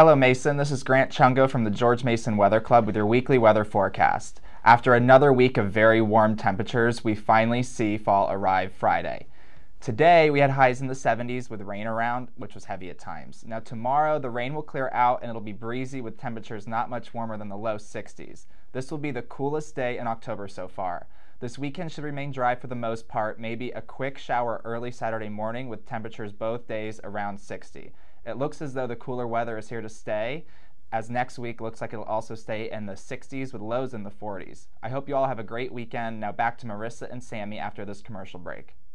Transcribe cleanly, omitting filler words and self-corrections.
Hello Mason, this is Grant Chungo from the George Mason Weather Club with your weekly weather forecast. After another week of very warm temperatures, we finally see fall arrive Friday. Today we had highs in the 70s with rain around, which was heavy at times. Now tomorrow the rain will clear out and it'll be breezy with temperatures not much warmer than the low 60s. This will be the coolest day in October so far. This weekend should remain dry for the most part, maybe a quick shower early Saturday morning with temperatures both days around 60. It looks as though the cooler weather is here to stay, as next week looks like it'll also stay in the 60s with lows in the 40s. I hope you all have a great weekend. Now back to Marissa and Sammy after this commercial break.